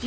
Do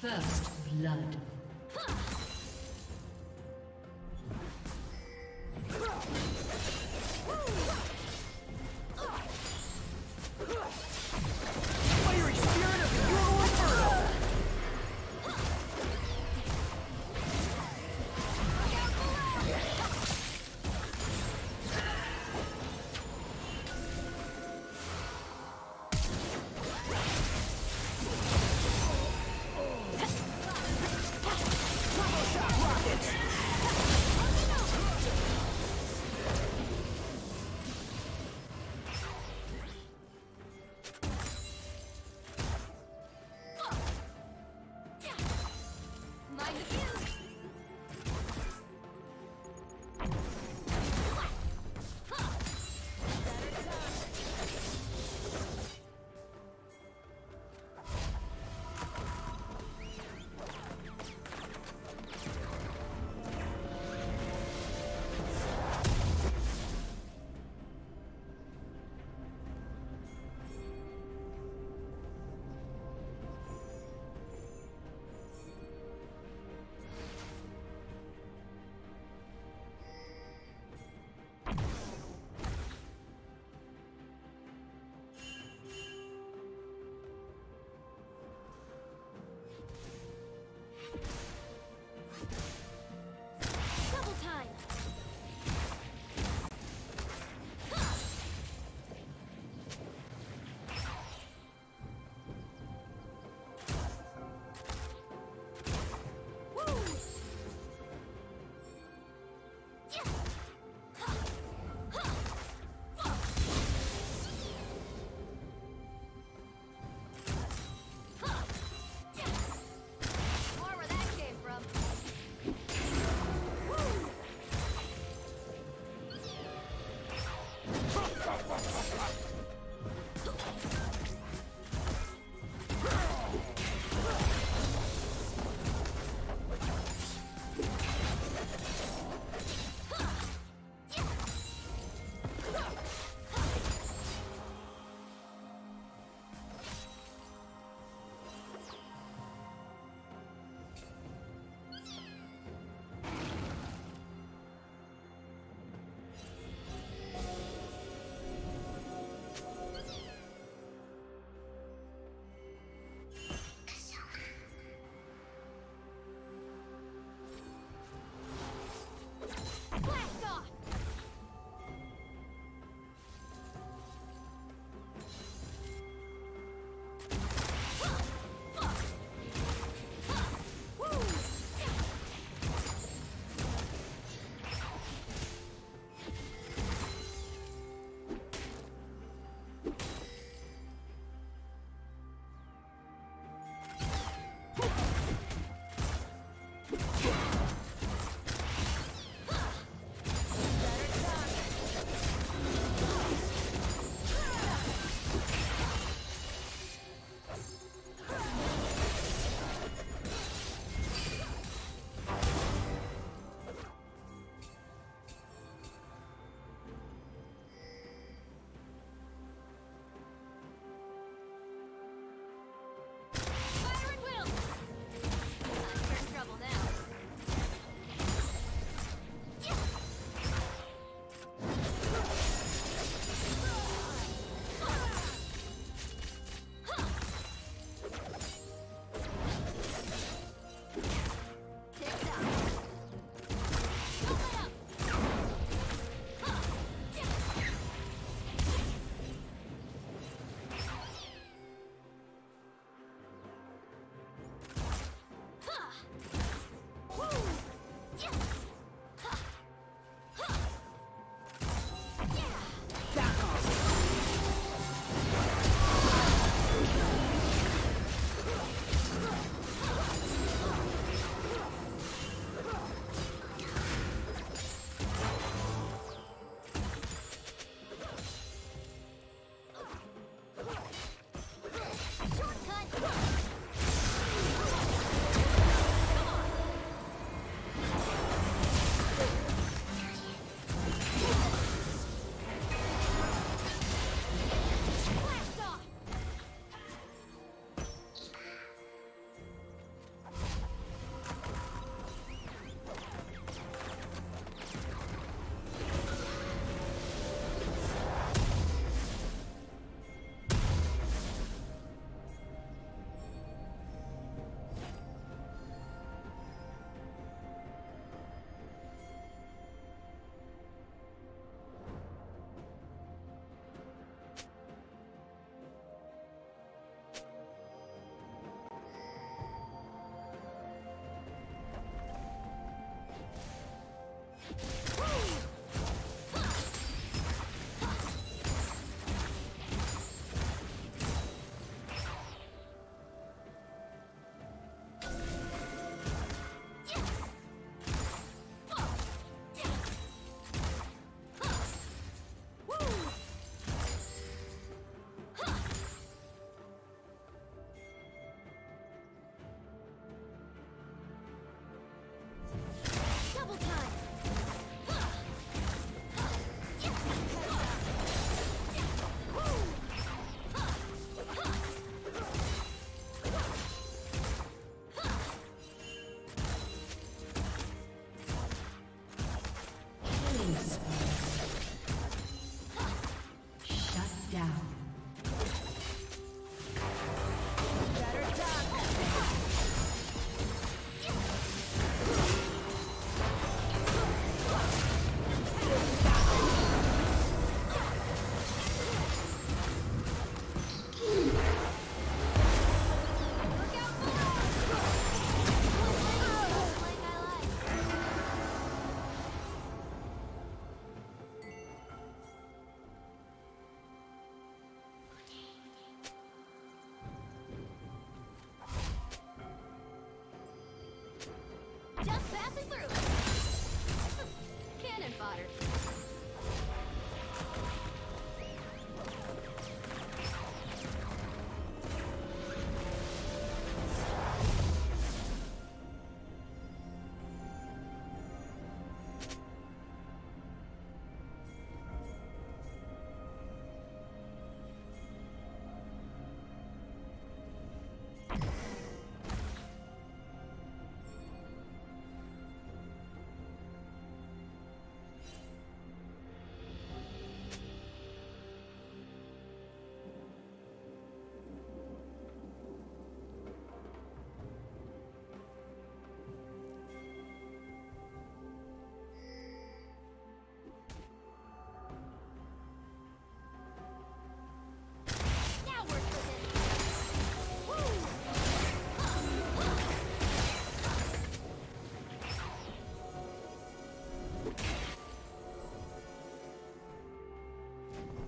First blood.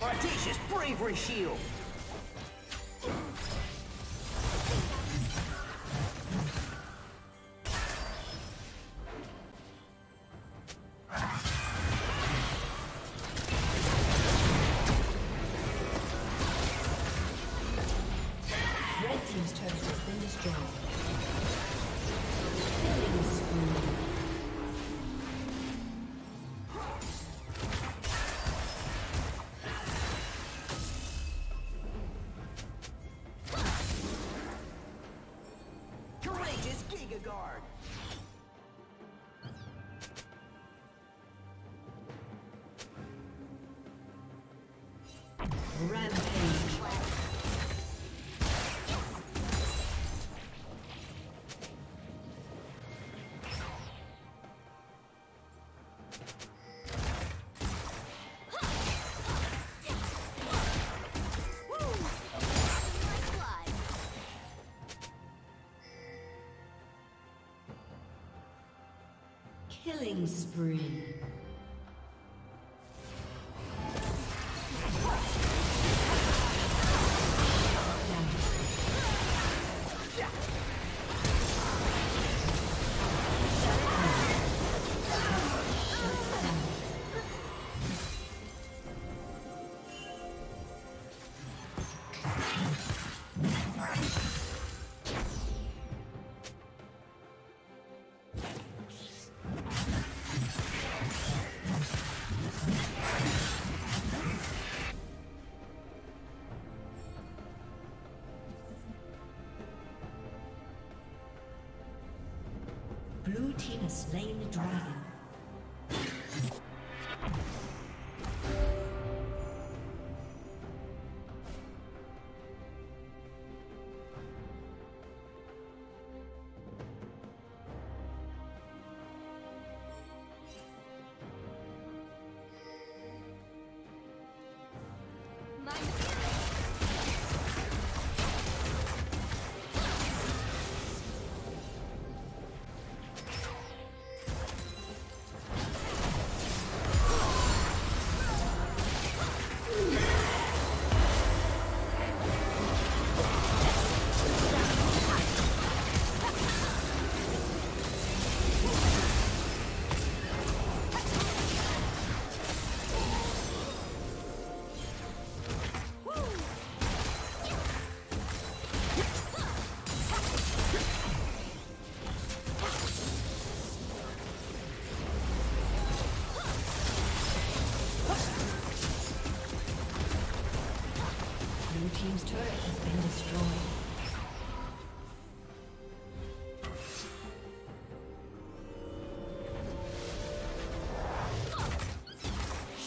Audacious bravery shield! Killing spree. Blue team has slain the dragon.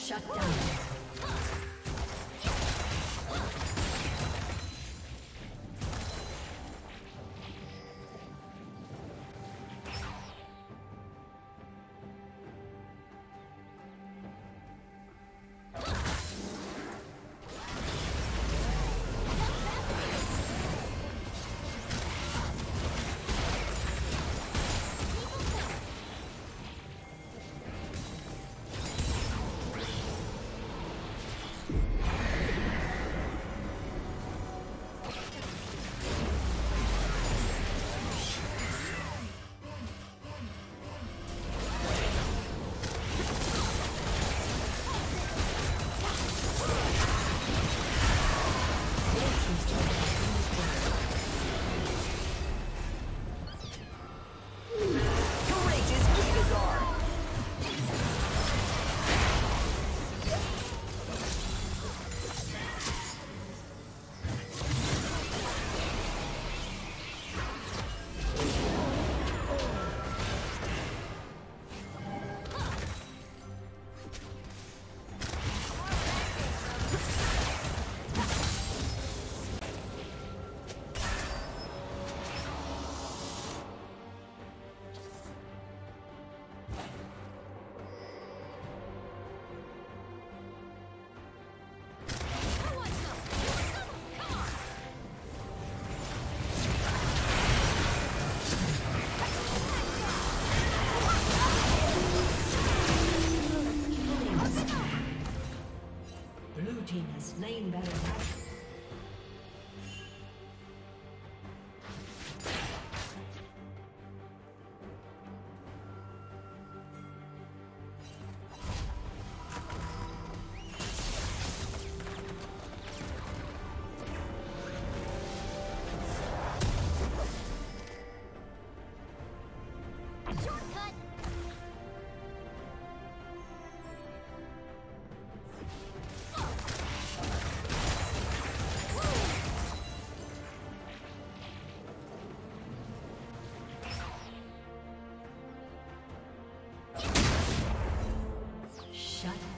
Shut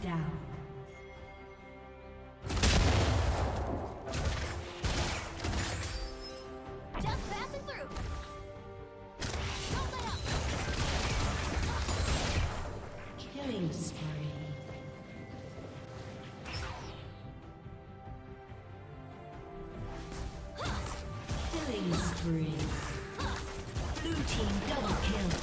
down. Blue team double kill.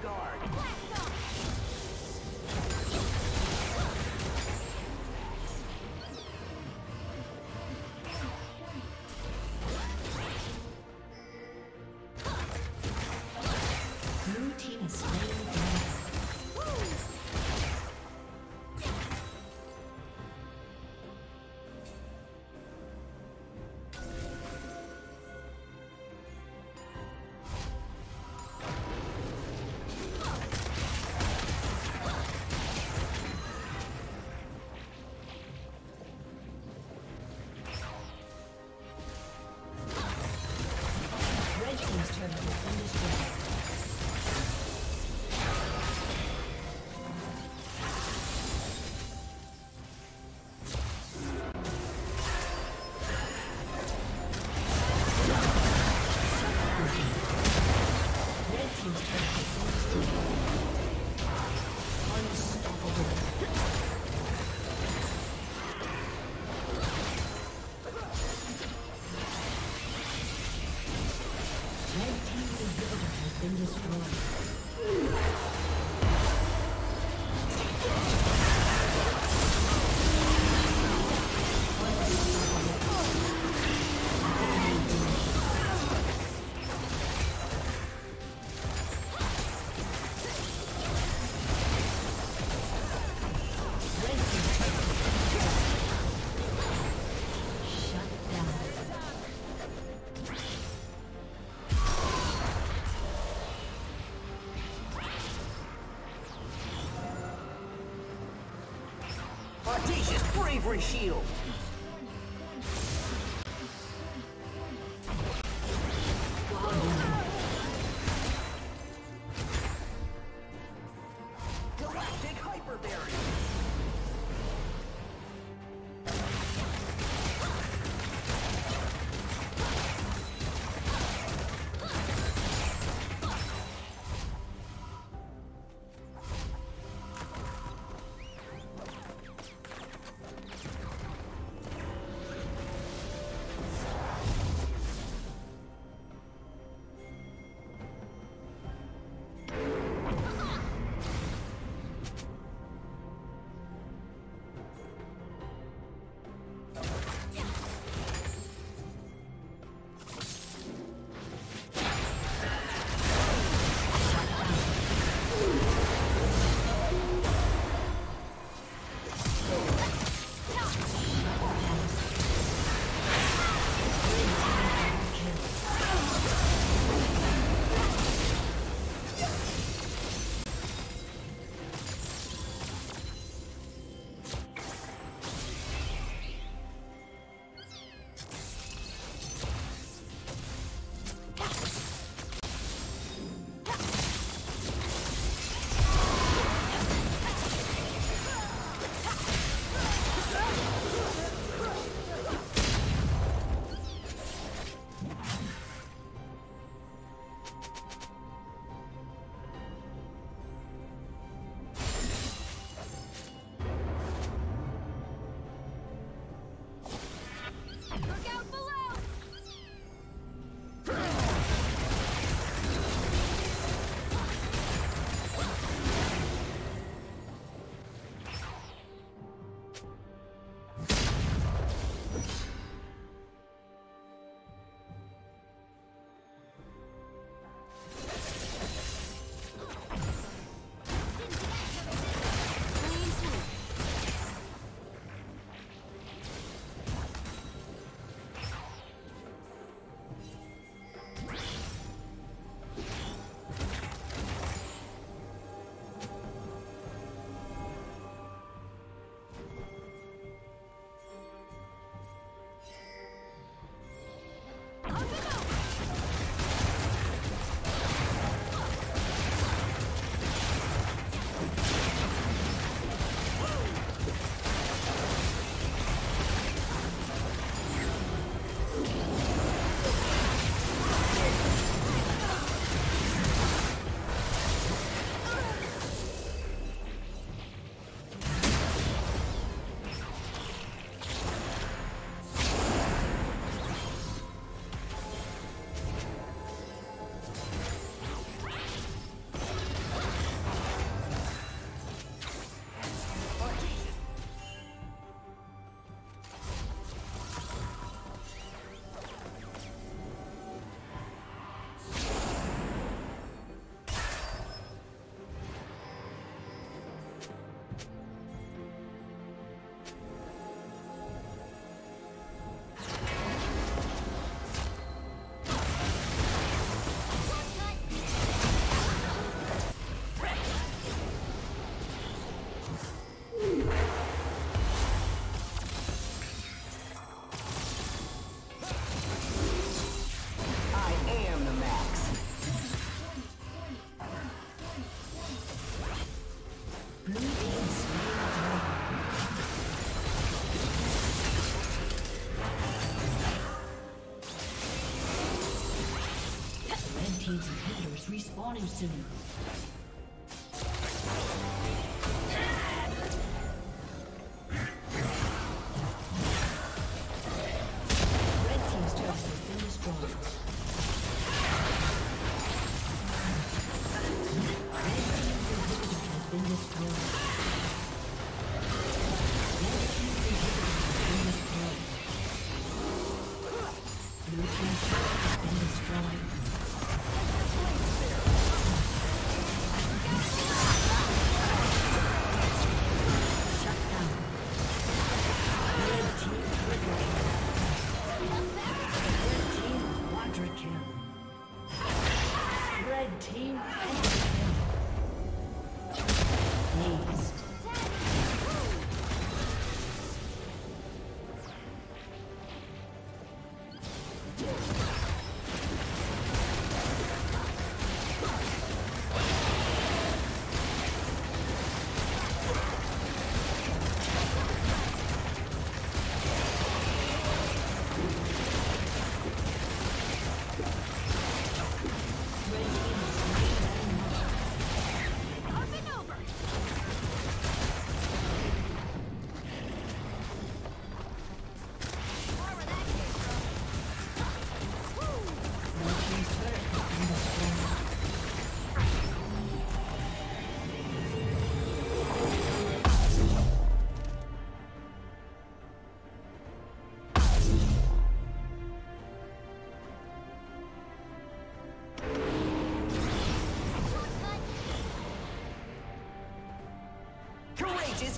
the guard. Blast off. Blue team is playing down. Audacious bravery shield! Galactic hyper barrier! team's inhibitors respawning soon.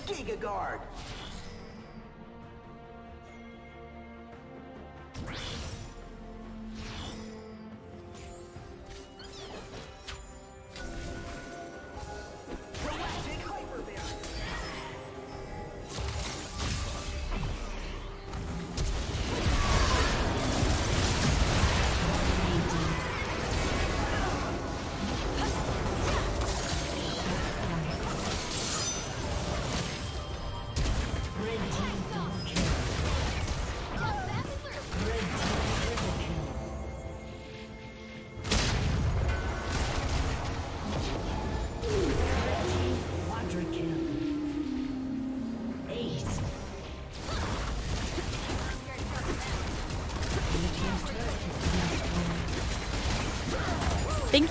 Giga Guard! Thank